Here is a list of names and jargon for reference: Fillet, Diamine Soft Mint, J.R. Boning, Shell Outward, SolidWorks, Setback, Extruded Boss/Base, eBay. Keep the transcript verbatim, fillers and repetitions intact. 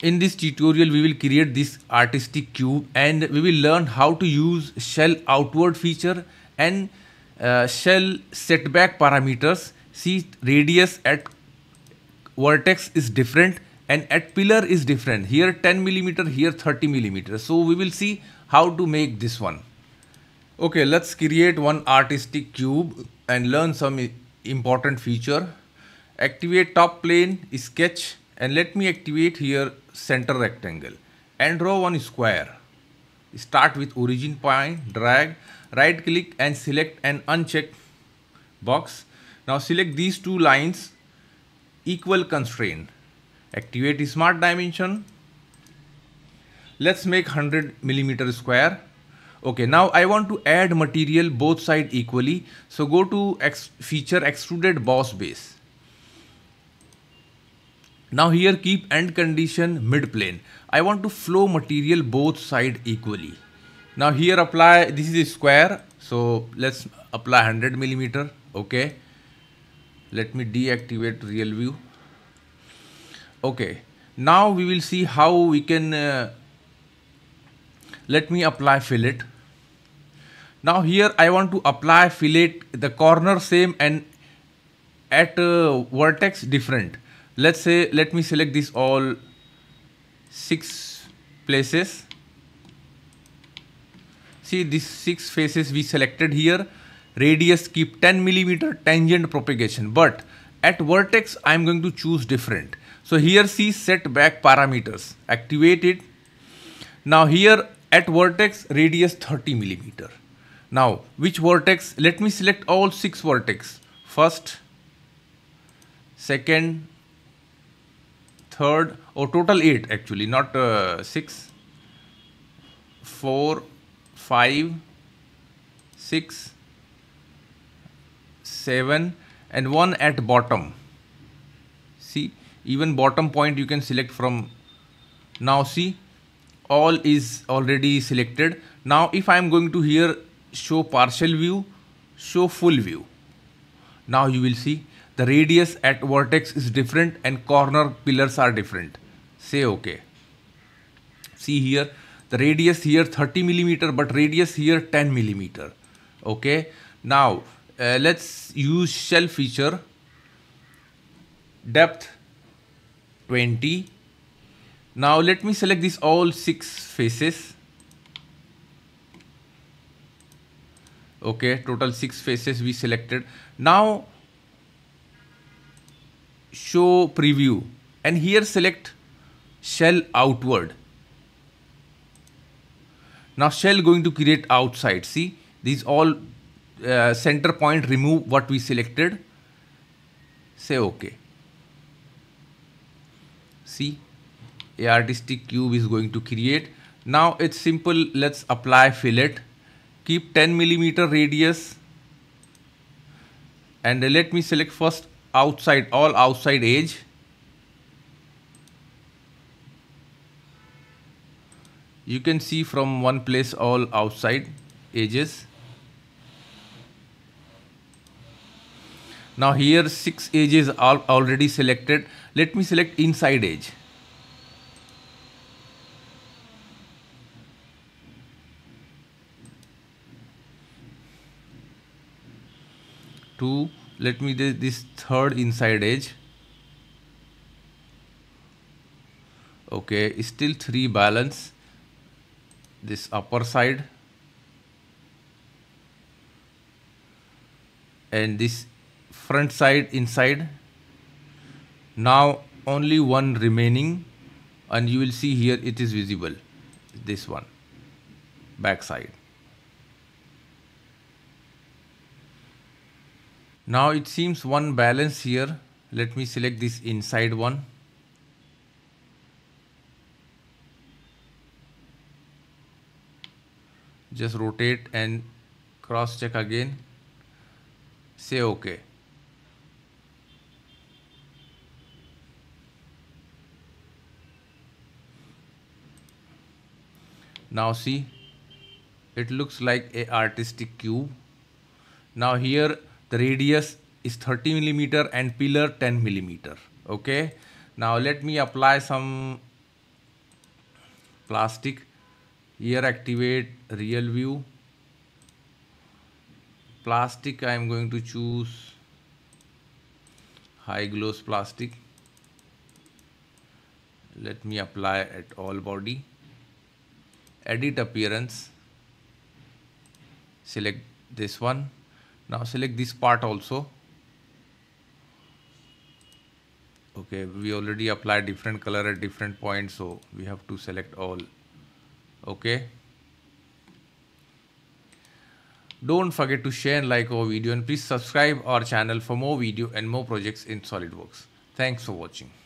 In this tutorial, we will create this artistic cube and we will learn how to use shell outward feature and uh, shell setback parameters. See, radius at vertex is different and at pillar is different. Here ten millimeter, here thirty millimeter. So we will see how to make this one. Okay, let's create one artistic cube and learn some important feature. Activate top plane, sketch, and let me activate here center rectangle and draw one square. Start with origin point, drag, right click and select an unchecked box. Now select these two lines, equal constraint. Activate smart dimension. Let's make one hundred millimeter square. Okay, now I want to add material both sides equally. So go to ex feature extruded boss base. Now here keep end condition mid plane. I want to flow material both sides equally. Now here apply, this is a square. So let's apply one hundred millimeter. Okay. Let me deactivate real view. Okay. Now we will see how we can uh, let me apply fillet. Now here I want to apply fillet, the corner same and at uh, vertex different. Let's say, let me select this all six places. See, these six faces we selected here. Radius keep ten millimeter, tangent propagation, but at vertex I am going to choose different. So here see setback parameters, activate it. Now here at vertex radius thirty millimeter. Now which vertex? Let me select all six vertex. First, second, third, or total eight actually, not uh, six, four, five, six, seven, and one at bottom. See, even bottom point you can select from. Now see, all is already selected. Now if I am going to here show partial view, show full view. Now you will see the radius at vertex is different and corner pillars are different. Say okay. See here, the radius here thirty millimeter, but radius here ten millimeter. Okay. Now uh, let's use shell feature. Depth twenty. Now let me select these all six faces. Okay, total six faces we selected. Now show preview and here select shell outward. Now shell going to create outside. See, these all uh, center point remove what we selected. Say okay. See, a artistic cube is going to create. Now it's simple. Let's apply fillet. Keep ten millimeter radius. And let me select first outside, all outside edge. You can see from one place all outside edges. Now here six edges are already selected. Let me select inside edge. Two, let me do this third inside edge. Okay, still three balance. This upper side and this front side inside. Now only one remaining, and you will see here it is visible. This one, back side. Now it seems one balance here. Let me select this inside one. Just rotate and cross check again. Say okay. Now see, it looks like a artistic cube. Now here the radius is thirty millimeter and pillar ten millimeter. Okay. Now let me apply some plastic. Here activate real view. Plastic I am going to choose high gloss plastic. Let me apply at all body. Edit appearance. Select this one. Now select this part also. Okay, we already applied different color at different points, so we have to select all. Okay. Don't forget to share and like our video, and please subscribe our channel for more video and more projects in SolidWorks. Thanks for watching.